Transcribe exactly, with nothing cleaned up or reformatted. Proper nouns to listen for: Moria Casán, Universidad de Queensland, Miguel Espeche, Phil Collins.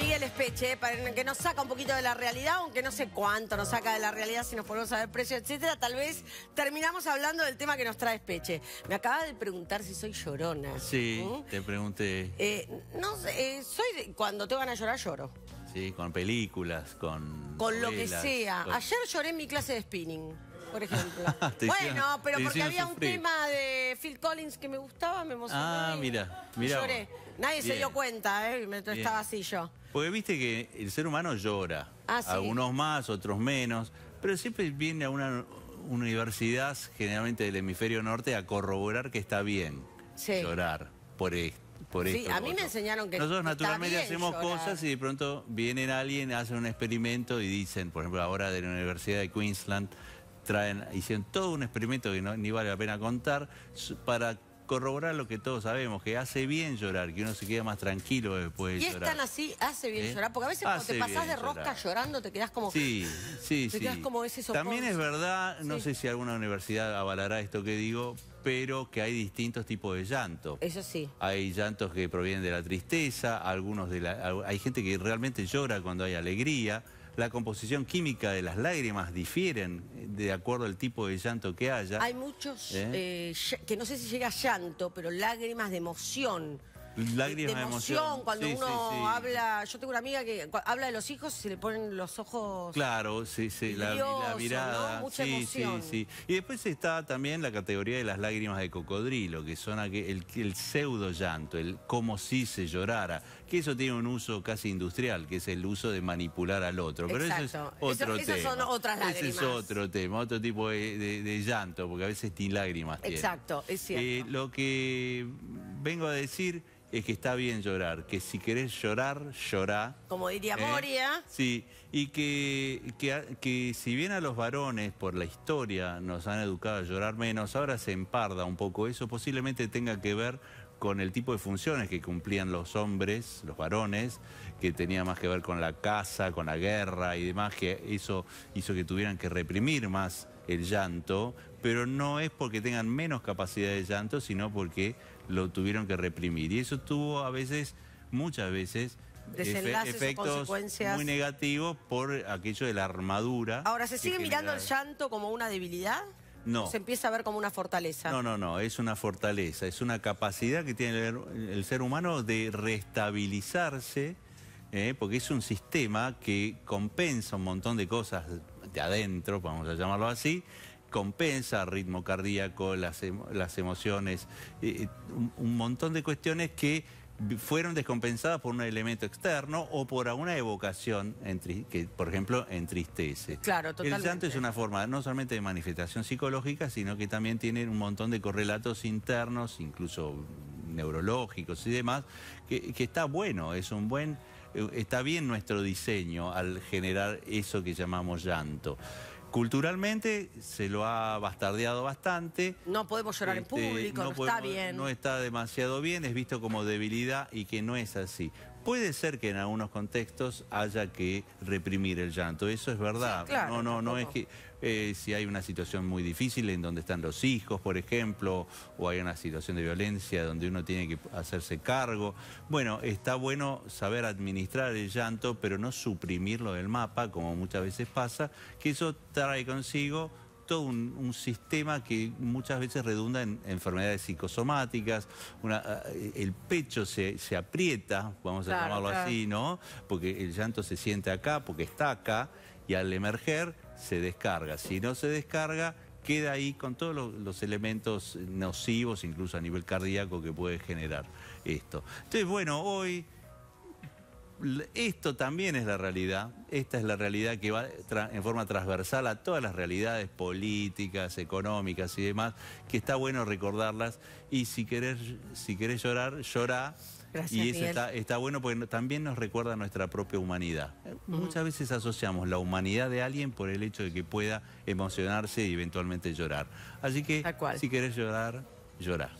Miguel Espeche, para que nos saca un poquito de la realidad, aunque no sé cuánto nos saca de la realidad si nos ponemos a ver precios, etcétera. Tal vez terminamos hablando del tema que nos trae Espeche. Me acaba de preguntar si soy llorona. Sí, ¿Mm? te pregunté. Eh, no sé, eh, soy, cuando te van a llorar, lloro. Sí, con películas, con... Con novelas, lo que sea. Con... Ayer lloré en mi clase de spinning, por ejemplo. Bueno, pero porque había un tema de Phil Collins que me gustaba, me emocionó. Ah, mira, mira. Lloré. Nadie se dio cuenta, ¿eh? Estaba así yo. Porque viste que el ser humano llora. Ah, sí. Algunos más, otros menos. Pero siempre viene a una universidad, generalmente del hemisferio norte, a corroborar que está bien sí. llorar por esto. Por sí, esto, a mí me enseñaron que nosotros naturalmente hacemos llorar. cosas y de pronto vienen alguien, hacen un experimento y dicen, por ejemplo, ahora de la Universidad de Queensland, traen, hicieron todo un experimento que no, ni vale la pena contar, para corroborar lo que todos sabemos, que hace bien llorar, que uno se queda más tranquilo después de llorar. Y es tan así, hace bien ¿Eh? llorar, porque a veces hace cuando te pasás de rosca llorar. llorando te quedás como... Sí, sí, te sí. Quedás como ese soponso. También es verdad, no sí. sé si alguna universidad avalará esto que digo, pero que hay distintos tipos de llanto. Eso sí. Hay llantos que provienen de la tristeza, algunos de la... Hay gente que realmente llora cuando hay alegría. La composición química de las lágrimas difieren de acuerdo al tipo de llanto que haya. Hay muchos, ¿Eh? Eh, que no sé si llega llanto, pero lágrimas de emoción. Lágrimas de emoción, de emoción. cuando sí, uno sí, sí. habla... Yo tengo una amiga que habla de los hijos y se le ponen los ojos... Claro, sí, sí, vidrioso, la, la mirada. ¿no? Mucha sí, emoción. Sí, sí. Y después está también la categoría de las lágrimas de cocodrilo, que son el, el pseudo llanto, el como si se llorara, que eso tiene un uso casi industrial, que es el uso de manipular al otro. Pero Exacto. eso es otro eso, tema. Esas son otras lágrimas. Ese es otro tema, otro tipo de, de, de llanto, porque a veces ni lágrimas tiene. Exacto, es cierto. Eh, lo que vengo a decir... es que está bien llorar, que si querés llorar, llorá. Como diría eh, Moria. Sí, y que, que, que si bien a los varones por la historia nos han educado a llorar menos, ahora se emparda un poco eso, posiblemente tenga que ver con el tipo de funciones que cumplían los hombres, los varones, que tenía más que ver con la caza, con la guerra y demás, que eso hizo que tuvieran que reprimir más el llanto, pero no es porque tengan menos capacidad de llanto, sino porque lo tuvieron que reprimir. Y eso tuvo a veces, muchas veces, Desenlaces efectos o consecuencias. muy negativos por aquello de la armadura. Ahora, ¿se sigue genera... mirando el llanto como una debilidad? No. ¿Se empieza a ver como una fortaleza? No, no, no, es una fortaleza, es una capacidad que tiene el, el ser humano de restabilizarse, eh, porque es un sistema que compensa un montón de cosas de adentro, vamos a llamarlo así, compensa ritmo cardíaco, las, las emociones, eh, un, un montón de cuestiones que fueron descompensadas por un elemento externo o por una evocación en, que, por ejemplo, entristece. Claro, totalmente. El llanto es una forma no solamente de manifestación psicológica, sino que también tiene un montón de correlatos internos, incluso neurológicos y demás, que, que está bueno, es un buen... Está bien nuestro diseño al generar eso que llamamos llanto. Culturalmente se lo ha bastardeado bastante. No podemos llorar este, en público, no, no podemos, está bien. No está demasiado bien, es visto como debilidad y que no es así. Puede ser que en algunos contextos haya que reprimir el llanto, eso es verdad. Sí, claro, no, no, no es que eh, si hay una situación muy difícil en donde están los hijos, por ejemplo, o hay una situación de violencia donde uno tiene que hacerse cargo. Bueno, está bueno saber administrar el llanto, pero no suprimirlo del mapa, como muchas veces pasa, que eso trae consigo todo un, un sistema que muchas veces redunda en enfermedades psicosomáticas, una, el pecho se, se aprieta, vamos claro, a llamarlo claro. así, ¿no? Porque el llanto se siente acá, porque está acá, y al emerger se descarga. Si no se descarga, queda ahí con todos los, los elementos nocivos, incluso a nivel cardíaco, que puede generar esto. Entonces, bueno, hoy... Esto también es la realidad, esta es la realidad que va en forma transversal a todas las realidades políticas, económicas y demás, que está bueno recordarlas y si querés, si querés llorar, llorá. Gracias, y eso está, está bueno porque también nos recuerda a nuestra propia humanidad. Mm. Muchas veces asociamos la humanidad de alguien por el hecho de que pueda emocionarse y eventualmente llorar. Así que si querés llorar, llorá.